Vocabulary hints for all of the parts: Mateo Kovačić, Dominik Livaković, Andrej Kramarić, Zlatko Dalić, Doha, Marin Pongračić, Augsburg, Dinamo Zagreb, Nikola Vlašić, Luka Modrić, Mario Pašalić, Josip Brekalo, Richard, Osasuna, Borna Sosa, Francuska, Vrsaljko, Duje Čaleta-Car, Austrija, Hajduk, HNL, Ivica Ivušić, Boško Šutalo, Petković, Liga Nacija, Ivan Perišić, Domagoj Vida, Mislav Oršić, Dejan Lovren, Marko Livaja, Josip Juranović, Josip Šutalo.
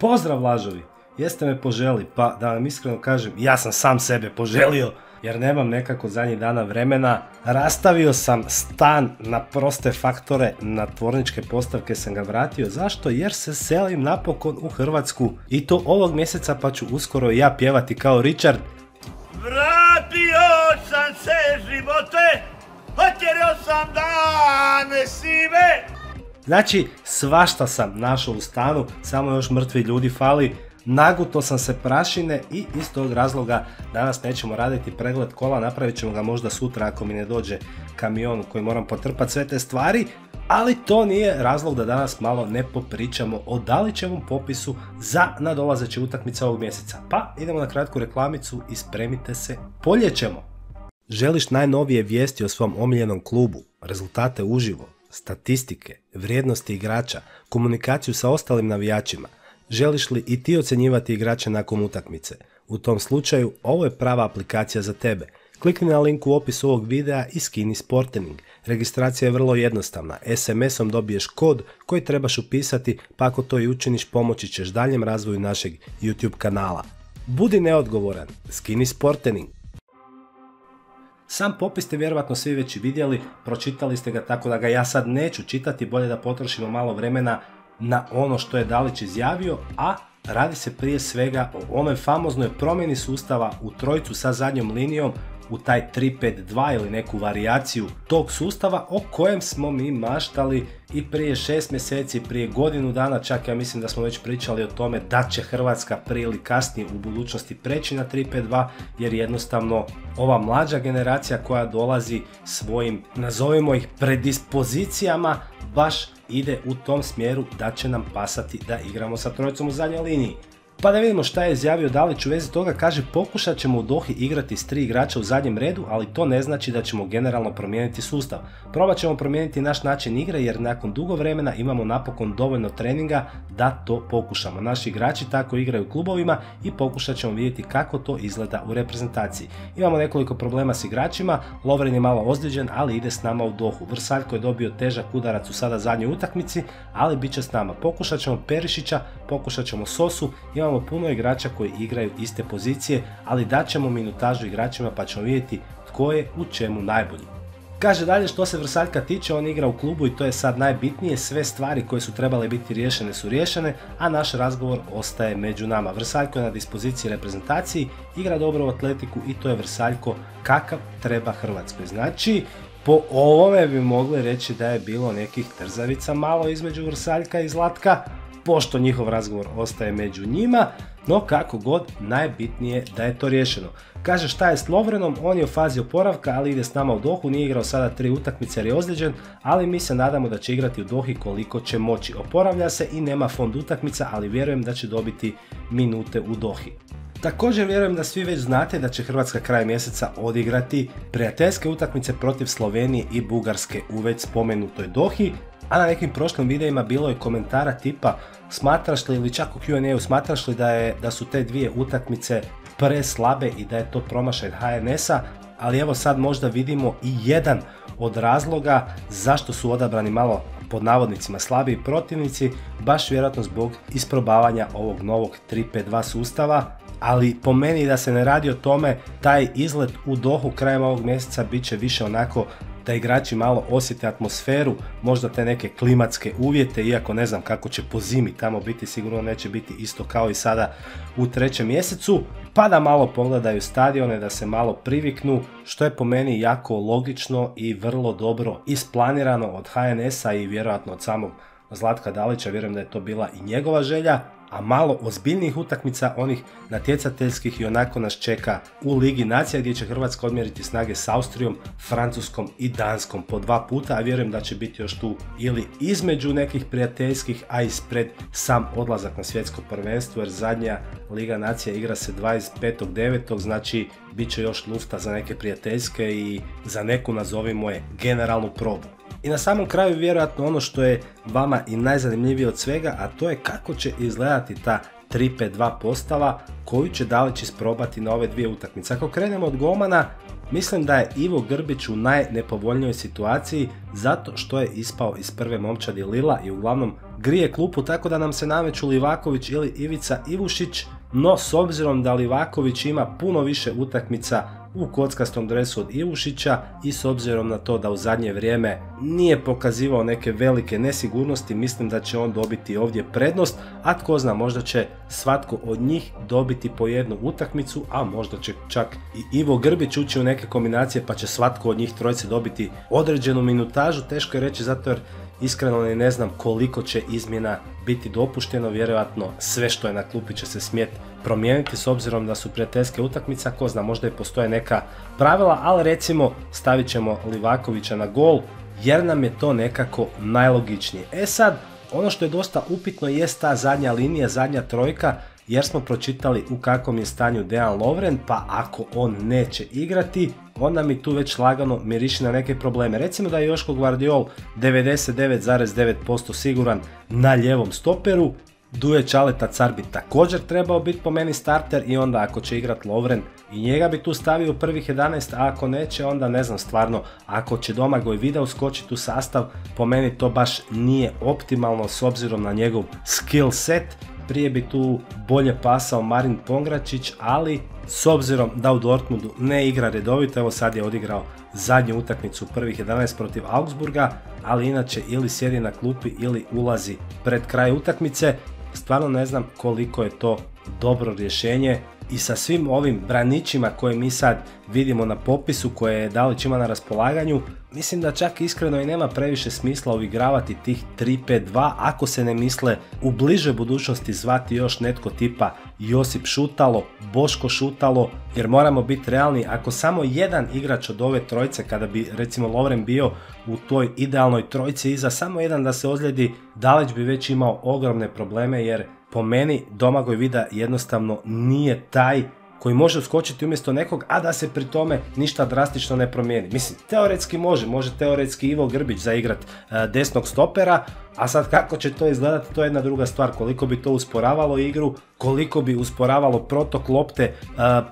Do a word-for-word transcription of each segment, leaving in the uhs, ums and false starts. Pozdrav lažovi, jeste me poželi, pa da vam iskreno kažem, ja sam sam sebe poželio, jer nemam nekako zadnjih dana vremena. Rastavio sam stan na proste faktore, na tvorničke postavke sam ga vratio. Zašto? Jer se selim napokon u Hrvatsku i to ovog mjeseca, pa ću uskoro ja pjevati kao Richard. Vratio sam se živote, otjerao sam dane sive. Znači, svašta sam našao u stanu, samo još mrtvi ljudi fali. Naguto sam se prašine i iz tog razloga danas nećemo raditi pregled kola, napravit ćemo ga možda sutra ako mi ne dođe kamion koji moram potrpati sve te stvari, ali to nije razlog da danas malo ne popričamo o Dalićevom popisu za nadolazeće utakmice ovog mjeseca. Pa idemo na kratku reklamicu i spremite se, poljećemo! Želiš najnovije vijesti o svom omiljenom klubu, rezultate uživo, statistike, vrijednosti igrača, komunikaciju sa ostalim navijačima? Želiš li i ti ocjenjivati igrače nakon utakmice? U tom slučaju ovo je prava aplikacija za tebe. Klikni na link u opisu ovog videa i skini Sportening. Registracija je vrlo jednostavna, es em esom dobiješ kod koji trebaš upisati, pa ako to i učiniš pomoći ćeš daljem razvoju našeg YouTube kanala. Budi neodgovoran, skini Sportening. Sam popis ste vjerojatno svi već vidjeli, pročitali ste ga, tako da ga ja sad neću čitati, bolje da potrošimo malo vremena na ono što je Dalić izjavio, a radi se prije svega o onoj famoznoj promjeni sustava u trojcu sa zadnjom linijom u taj tri pet dva ili neku varijaciju tog sustava o kojem smo mi maštali i prije šest mjeseci, prije godinu dana, čak ja mislim da smo već pričali o tome da će Hrvatska prije ili kasnije u budućnosti preći na tri pet dva, jer jednostavno ova mlađa generacija koja dolazi svojim, nazovimo ih, predispozicijama baš ide u tom smjeru da će nam pasati da igramo sa trojicom u zadnjoj liniji. Pa da vidimo šta je izjavio Dalić u vezi toga. Kaže: pokušat ćemo u Dohi igrati s tri igrača u zadnjem redu, ali to ne znači da ćemo generalno promijeniti sustav. Probat ćemo promijeniti naš način igre jer nakon dugo vremena imamo napokon dovoljno treninga da to pokušamo. Naši igrači tako igraju u klubovima i pokušat ćemo vidjeti kako to izgleda u reprezentaciji. Imamo nekoliko problema s igračima, Lovren je malo ozlijeđen, ali ide s nama u Dohu. Vrsaljko je dobio težak udarac u sada zadnjoj utakmici, ali bit će s nama. Pokušat ćemo Perišića, pokušat ćemo Sosu, imamo puno igrača koji igraju iste pozicije, ali daćemo minutažu igračima pa ćemo vidjeti tko je u čemu najbolji. Kaže dalje, što se Vrsaljka tiče, on igra u klubu i to je sad najbitnije, sve stvari koje su trebale biti riješene su riješene, a naš razgovor ostaje među nama. Vrsaljko je na dispoziciji reprezentaciji, igra dobro u Atletiku i to je Vrsaljko kakav treba Hrvatskoj. Znači, po ovome bi mogli reći da je bilo nekih trzavica malo između Vrsaljka i Zlatka, pošto njihov razgovor ostaje među njima, no kako god, najbitnije da je to riješeno. Kaže šta je s Lovrenom, on je u fazi oporavka, ali ide s nama u Dohu, nije igrao sada tri utakmice jer je ozlijeđen, ali mi se nadamo da će igrati u Dohi koliko će moći. Oporavlja se i nema fond utakmica, ali vjerujem da će dobiti minute u Dohi. Također vjerujem da svi već znate da će Hrvatska kraj mjeseca odigrati prijateljske utakmice protiv Slovenije i Bugarske u već spomenutoj Dohi, a na nekim prošlim videima bilo je komentara tipa smatraš li, ili čak u kju end ej-u, smatraš li da, je, da su te dvije utakmice preslabe i da je to promašaj ha en es-a, ali evo sad možda vidimo i jedan od razloga zašto su odabrani malo pod navodnicima slabiji protivnici, baš vjerojatno zbog isprobavanja ovog novog tri pet dva sustava. Ali po meni, da se ne radi o tome, taj izlet u Dohu krajem ovog mjeseca bit će više onako da igrači malo osjete atmosferu, možda te neke klimatske uvjete, iako ne znam kako će po zimi tamo biti, sigurno neće biti isto kao i sada u trećem mjesecu, pa da malo pogledaju stadione, da se malo priviknu, što je po meni jako logično i vrlo dobro isplanirano od ha en es-a i vjerojatno od samog Zlatka Dalića. Vjerujem da je to bila i njegova želja, a malo ozbiljnijih utakmica, onih natjecateljskih, i onako nas čeka u Ligi Nacija gdje će Hrvatska odmjeriti snage s Austrijom, Francuskom i Danskom po dva puta, a vjerujem da će biti još tu ili između nekih prijateljskih, a ispred sam odlazak na svjetsko prvenstvo, jer zadnja Liga Nacija igra se dvadeset petog devetog, znači bit će još lufta za neke prijateljske i za neku, nazovimo je, generalnu probu. I na samom kraju vjerojatno ono što je vama i najzanimljivije od svega, a to je kako će izgledati ta tri pet dva postava koju će Dalić isprobati na ove dvije utakmice. Ako krenemo od golmana, mislim da je Ivo Grbić u najnepovoljnijoj situaciji zato što je ispao iz prve momčadi Lila i uglavnom grije klupu tako da nam se nameću Livaković ili Ivica Ivušić, no s obzirom da Livaković ima puno više utakmica u kockastom dresu od Ivušića i s obzirom na to da u zadnje vrijeme nije pokazivao neke velike nesigurnosti, mislim da će on dobiti ovdje prednost, a tko zna, možda će svatko od njih dobiti po jednu utakmicu, a možda će čak i Ivo Grbić ući u neke kombinacije pa će svatko od njih trojice dobiti određenu minutažu, teško je reći zato jer iskreno ne znam koliko će izmjena biti dopušteno, vjerojatno sve što je na klupi će se smjet promijeniti s obzirom da su prijateljske utakmice, ko zna, možda i postoje neka pravila, ali recimo stavit ćemo Livakovića na gol jer nam je to nekako najlogičnije. E sad, ono što je dosta upitno jest ta zadnja linija, zadnja trojka, jer smo pročitali u kakvom je stanju Dejan Lovren, pa ako on neće igrati, onda mi tu već lagano miriši na neke probleme. Recimo da je Joško Gvardiol devedeset devet zarez devet posto siguran na ljevom stoperu, Duje Čaleta-Car bi također trebao biti po meni starter i onda ako će igrat Lovren i njega bi tu stavio prvih jedanaest, a ako neće onda ne znam stvarno, ako će Domagoj Vida uskočiti u sastav, po meni to baš nije optimalno s obzirom na njegov skill set. Prije bi tu bolje pasao Marin Pongračić, ali s obzirom da u Dortmundu ne igra redovito, evo sad je odigrao zadnju utakmicu prvih jedanaest protiv Augsburga, ali inače ili sjedi na klupi ili ulazi pred kraj utakmice, stvarno ne znam koliko je to dobro rješenje. I sa svim ovim braničima koje mi sad vidimo na popisu koje je Dalić ima na raspolaganju, mislim da čak iskreno i nema previše smisla uigravati tih tri pet dva ako se ne misle u bližoj budućnosti zvati još netko tipa Josip Šutalo, Boško Šutalo, jer moramo biti realni, ako samo jedan igrač od ove trojce, kada bi recimo Lovren bio u toj idealnoj trojci iza, samo jedan da se ozljedi, Dalić bi već imao ogromne probleme jer po meni Domagoj Vida jednostavno nije taj koji može uskočiti umjesto nekog, a da se pri tome ništa drastično ne promijeni. Mislim, teoretski može, može teoretski Ivo Grbić zaigrat desnog stopera, a sad kako će to izgledati, to je jedna druga stvar, koliko bi to usporavalo igru, koliko bi usporavalo protok lopte,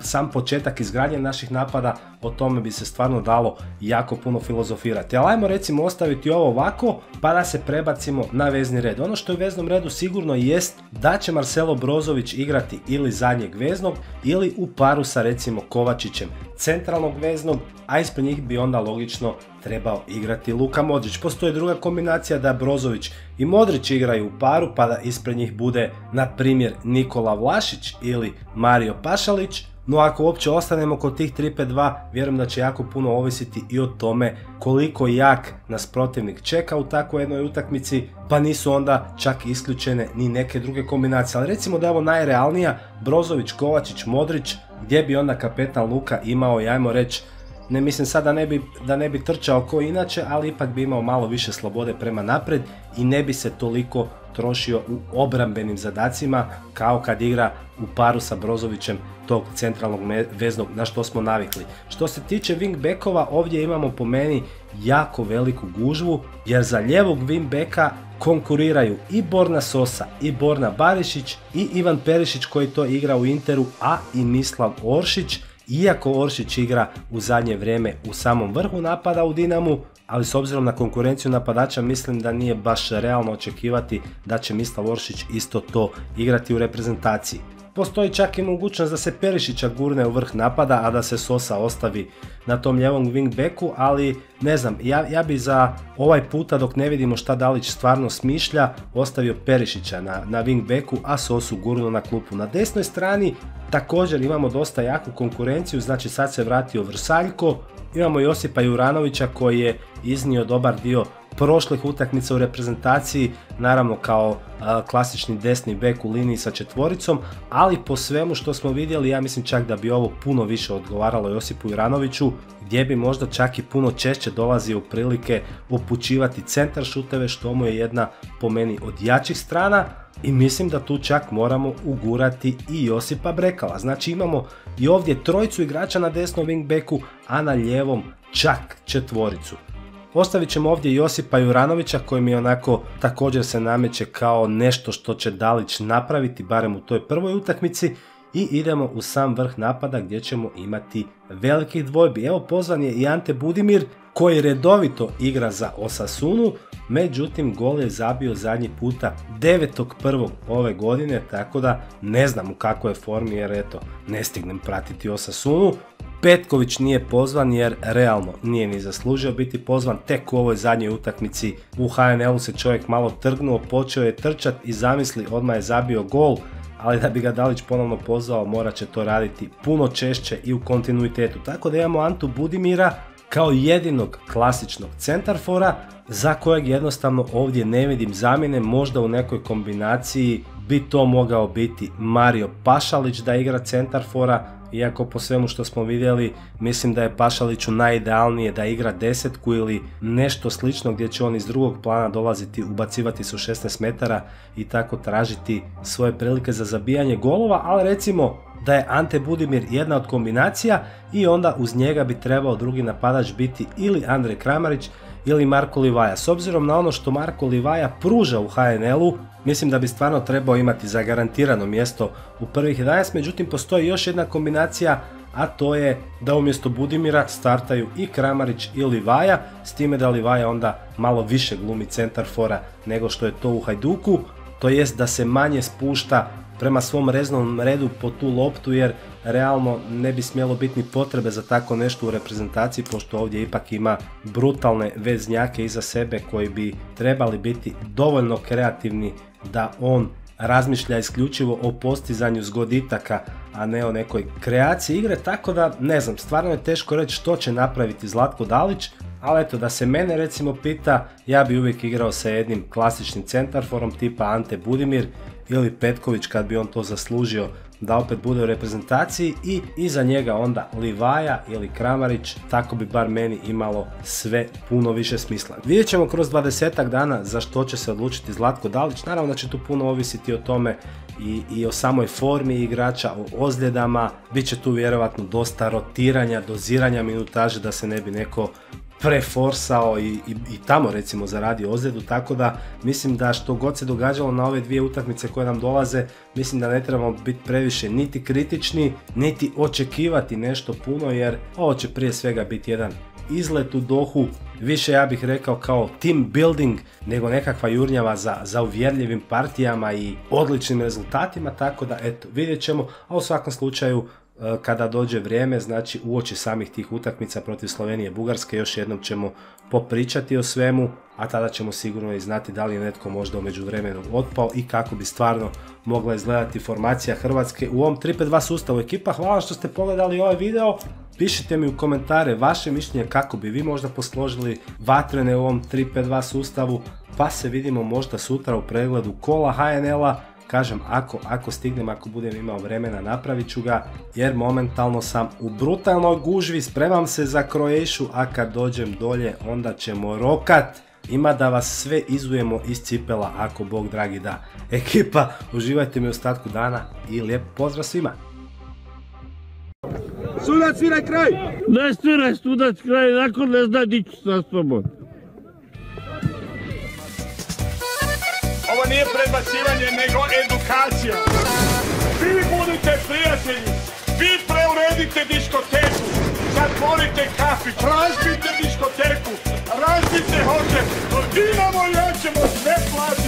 sam početak izgradnje naših napada, o tome bi se stvarno dalo jako puno filozofirati. Ali ajmo recimo ostaviti ovo ovako, pa da se prebacimo na vezni red. Ono što je u veznom redu sigurno jest da će Marcelo Brozović igrati ili zadnjeg veznog, ili u paru sa recimo Kovačićem centralnog veznog, a ispred njih bi onda logično trebao igrati Luka Modrić. Postoji druga kombinacija da Brozović i Modrić igraju u paru pa da ispred njih bude na primjer Nikola Vlašić ili Mario Pašalić, no ako uopće ostanemo kod tih tri pet dva, vjerujem da će jako puno ovisiti i o tome koliko jak nas protivnik čeka u takvoj jednoj utakmici, pa nisu onda čak isključene ni neke druge kombinacije. Ali recimo da je ovo najrealnija, Brozović, Kovačić, Modrić, gdje bi onda kapetan Luka imao, ajmo reći, ne mislim sad da ne bi, da ne bi trčao ko inače, ali ipak bi imao malo više slobode prema napred i ne bi se toliko trošio u obrambenim zadacima kao kad igra u paru sa Brozovićem tog centralnog veznog na što smo navikli. Što se tiče wing-backova, ovdje imamo po meni jako veliku gužvu jer za ljevog wing-backa konkuriraju i Borna Sosa i Borna Barišić i Ivan Perišić koji to igra u Interu, a i Mislav Oršić. Iako Oršić igra u zadnje vrijeme u samom vrhu napada u Dinamu, ali s obzirom na konkurenciju napadača mislim da nije baš realno očekivati da će Mislav Oršić isto to igrati u reprezentaciji. Postoji čak i mogućnost da se Perišića gurne u vrh napada, a da se Sosa ostavi na tom ljevom wing-backu, ali ne znam, ja, ja bi za ovaj puta dok ne vidimo šta Dalić stvarno smišlja, ostavio Perišića na, na wing-backu, a Sosu gurnu na klupu. Na desnoj strani također imamo dosta jaku konkurenciju, znači sad se vratio Vrsaljko, imamo Josipa Juranovića koji je iznio dobar dio prošlih utakmica u reprezentaciji, naravno kao a, klasični desni bek u liniji sa četvoricom, ali po svemu što smo vidjeli ja mislim čak da bi ovo puno više odgovaralo Josipu Juranoviću, gdje bi možda čak i puno češće dolazio u prilike upućivati centar šuteve, što mu je jedna po meni od jačih strana. I mislim da tu čak moramo ugurati i Josipa Brekala. Znači imamo i ovdje trojicu igrača na desnom wing-backu, a na ljevom čak četvoricu. Ostavit ćemo ovdje Josipa Juranovića koji mi onako također se nameće kao nešto što će Dalić napraviti, barem u toj prvoj utakmici. i idemo u sam vrh napada gdje ćemo imati velikih dvojbi. Evo, pozvan je i Ante Budimir koji redovito igra za Osasunu, međutim gol je zabio zadnji puta devetog prvog ove godine, tako da ne znam u kakvoj formi jer eto ne stignem pratiti Osasunu. Petković nije pozvan jer realno nije ni zaslužio biti pozvan, tek u ovoj zadnjoj utakmici u ha en elu se čovjek malo trgnuo, počeo je trčat i zamisli odmah je zabio gol, ali da bi ga Dalić ponovno pozvao morat će to raditi puno češće i u kontinuitetu. Tako da imamo Antu Budimira kao jedinog klasičnog centarfora za kojeg jednostavno ovdje ne vidim zamjene. Možda u nekoj kombinaciji bi to mogao biti Mario Pašalić da igra centarfora, iako po svemu što smo vidjeli mislim da je Pašaliću najidealnije da igra desetku ili nešto slično gdje će on iz drugog plana dolaziti, ubacivati su šesnaest metara i tako tražiti svoje prilike za zabijanje golova, ali recimo da je Ante Budimir jedna od kombinacija i onda uz njega bi trebao drugi napadač biti ili Andrej Kramarić ili Marko Livaja. S obzirom na ono što Marko Livaja pruža u ha en elu, mislim da bi stvarno trebao imati zagarantirano mjesto u prvih jedanaest, međutim postoji još jedna kombinacija, a to je da umjesto Budimira startaju i Kramarić i Livaja, s time da Livaja onda malo više glumi centarfora nego što je to u Hajduku, to jest da se manje spušta prema svom reznom redu po tu loptu, jer realno ne bi smjelo biti ni potrebe za tako nešto u reprezentaciji, pošto ovdje ipak ima brutalne veznjake iza sebe koji bi trebali biti dovoljno kreativni da on razmišlja isključivo o postizanju zgoditaka, a ne o nekoj kreaciji igre. Tako da ne znam, stvarno je teško reći što će napraviti Zlatko Dalić, ali eto, da se mene recimo pita, ja bi uvijek igrao sa jednim klasičnim centarforom tipa Ante Budimir ili Petković kad bi on to zaslužio da opet bude u reprezentaciji, i iza njega onda Livaja ili Kramarić, tako bi bar meni imalo sve puno više smisla. Vidjet ćemo kroz dvadesetak dana za što će se odlučiti Zlatko Dalić, naravno da će tu puno ovisiti o tome i, i o samoj formi igrača, o ozljedama, bit će tu vjerovatno dosta rotiranja, doziranja minutaže da se ne bi neko preforsao i, i, i tamo recimo zaradio ozljedu, tako da mislim da što god se događalo na ove dvije utakmice koje nam dolaze, mislim da ne trebamo biti previše niti kritični, niti očekivati nešto puno, jer ovo će prije svega biti jedan izlet u Dohu, više ja bih rekao kao team building nego nekakva jurnjava za, za uvjerljivim partijama i odličnim rezultatima, tako da eto, vidjet ćemo, a u svakom slučaju kada dođe vrijeme, znači uoči samih tih utakmica protiv Slovenije i Bugarske, još jednom ćemo popričati o svemu, a tada ćemo sigurno i znati da li je netko možda u međuvremenu otpao i kako bi stvarno mogla izgledati formacija Hrvatske u ovom tri pet dva sustavu ekipa. Hvala što ste pogledali ovaj video, pišite mi u komentare vaše mišljenje kako bi vi možda posložili vatrene u ovom tri pet dva sustavu, pa se vidimo možda sutra u pregledu kola ha en ela. Kažem, ako, ako stignem, ako budem imao vremena, napravit ću ga, jer momentalno sam u brutalnoj gužvi, spremam se za Kroašu, a kad dođem dolje onda ćemo rokat, ima da vas sve izujemo iz cipela, ako Bog dragi da. Ekipa, uživajte mi u ostatku dana i lijep pozdrav svima! Sudac, sviraj kraj! Ne sviraj sudac kraj, nakon ne zna di ću sa sobom. Ovo nije predbacivanje, nego edukacija. Vi budite prijatelji, vi preuredite diskoteku, zatvorite kafić, razbite diskoteku, razbite hotel, Dinamo ja ćemo sve platiti.